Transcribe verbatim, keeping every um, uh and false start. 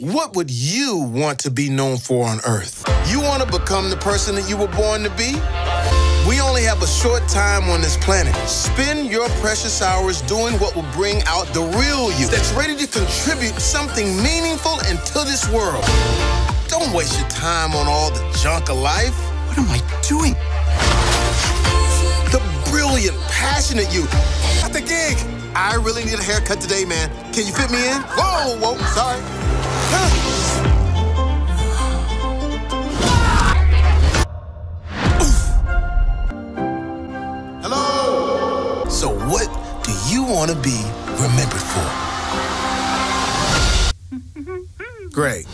What would you want to be known for on Earth? You want to become the person that you were born to be? We only have a short time on this planet. Spend your precious hours doing what will bring out the real you that's ready to contribute something meaningful into this world. Don't waste your time on all the junk of life. What am I doing? The brilliant, passionate you at the gig. I really need a haircut today, man. Can you fit me in? Whoa, whoa, sorry. Hello? So what do you want to be remembered for? Great.